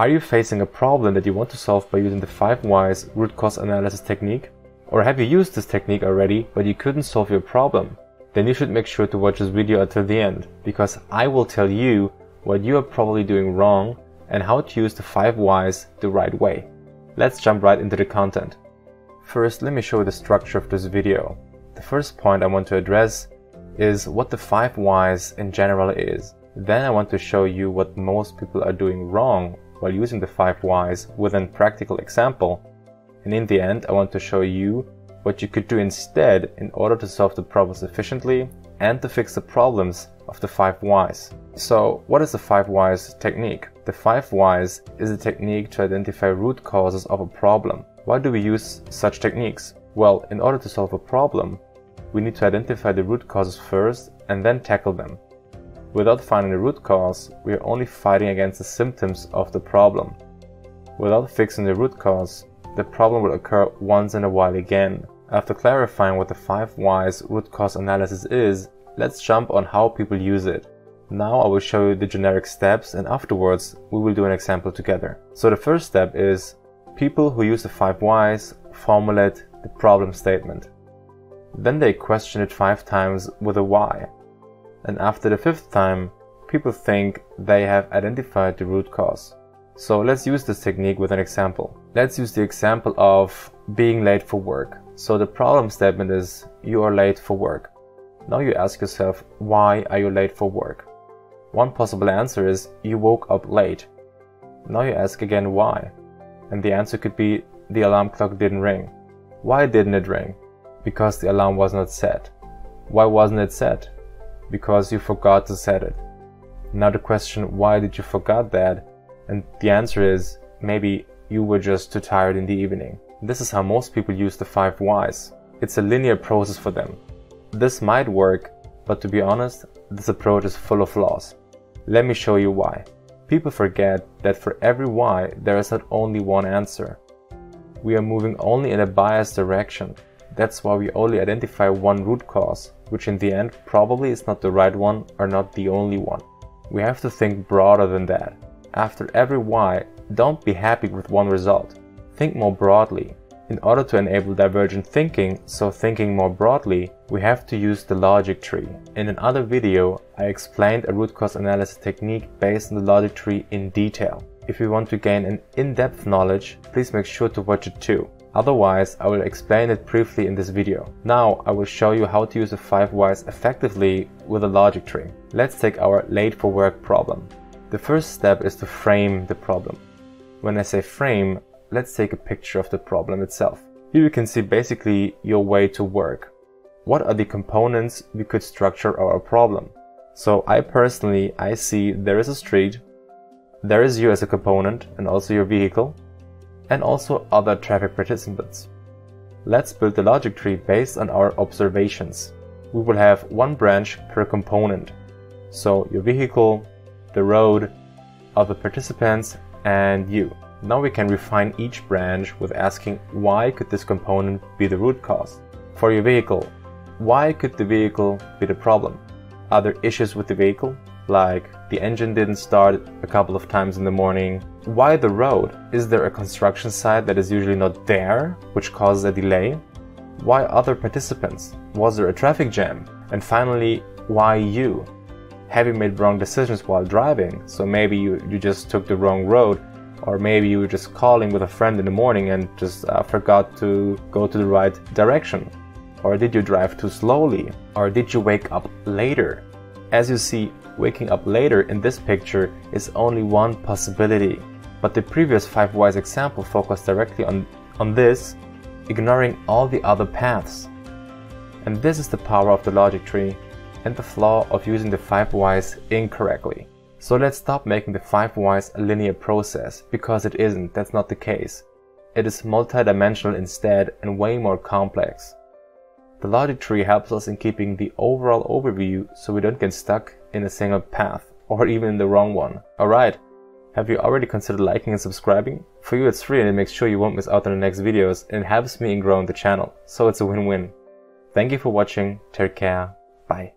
Are you facing a problem that you want to solve by using the 5 whys root cause analysis technique? Or have you used this technique already but you couldn't solve your problem? Then you should make sure to watch this video until the end, because I will tell you what you are probably doing wrong and how to use the 5 whys the right way. Let's jump right into the content. First, let me show you the structure of this video. The first point I want to address is what the 5 whys in general is. Then I want to show you what most people are doing wrong while using the 5 whys with a practical example. And in the end, I want to show you what you could do instead in order to solve the problems efficiently and to fix the problems of the 5 whys. So what is the 5 whys technique? The 5 whys is a technique to identify root causes of a problem. Why do we use such techniques? Well, in order to solve a problem, we need to identify the root causes first and then tackle them. Without finding the root cause, we are only fighting against the symptoms of the problem. Without fixing the root cause, the problem will occur once in a while again. After clarifying what the 5 whys root cause analysis is, let's jump on how people use it. Now I will show you the generic steps, and afterwards we will do an example together. So the first step is, people who use the 5 whys formulate the problem statement. Then they question it 5 times with a why. And after the 5th time, people think they have identified the root cause. So let's use this technique with an example. Let's use the example of being late for work. So the problem statement is, you are late for work. Now you ask yourself, why are you late for work? One possible answer is, you woke up late. Now you ask again why. And the answer could be, the alarm clock didn't ring. Why didn't it ring? Because the alarm was not set. Why wasn't it set? Because you forgot to set it. Now the question, why did you forget that? And the answer is, maybe you were just too tired in the evening. This is how most people use the 5 whys. It's a linear process for them. This might work, but to be honest, this approach is full of flaws. Let me show you why. People forget that for every why, there is not only one answer. We are moving only in a biased direction. That's why we only identify one root cause, which in the end probably is not the right one or not the only one. We have to think broader than that. After every why, don't be happy with one result. Think more broadly. In order to enable divergent thinking, so thinking more broadly, we have to use the logic tree. In another video, I explained a root cause analysis technique based on the logic tree in detail. If you want to gain an in-depth knowledge, please make sure to watch it too. Otherwise, I will explain it briefly in this video. Now, I will show you how to use the 5 whys effectively with a logic tree. Let's take our late for work problem. The first step is to frame the problem. When I say frame, let's take a picture of the problem itself. Here you can see basically your way to work. What are the components we could structure our problem? So I see there is a street, there is you as a component and also your vehicle, and also other traffic participants. Let's build the logic tree based on our observations. We will have one branch per component. So your vehicle, the road, other participants, and you. Now we can refine each branch with asking, why could this component be the root cause? For your vehicle, why could the vehicle be the problem? Are there issues with the vehicle? Like the engine didn't start a couple of times in the morning. Why the road? Is there a construction site that is usually not there, which causes a delay? Why other participants? Was there a traffic jam? And finally, why you? Have you made wrong decisions while driving? So maybe you just took the wrong road, or maybe you were just calling with a friend in the morning and just forgot to go to the right direction. Or did you drive too slowly? Or did you wake up later? As you see, waking up later in this picture is only one possibility. But the previous 5 whys example focused directly on this, ignoring all the other paths. And this is the power of the logic tree, and the flaw of using the 5 whys incorrectly. So let's stop making the 5 whys a linear process, because it isn't, that's not the case. It is multidimensional instead and way more complex. The logic tree helps us in keeping the overall overview so we don't get stuck in a single path, or even in the wrong one. Alright, have you already considered liking and subscribing? For you it's free and it makes sure you won't miss out on the next videos, and it helps me in growing the channel, so it's a win-win. Thank you for watching, take care, bye.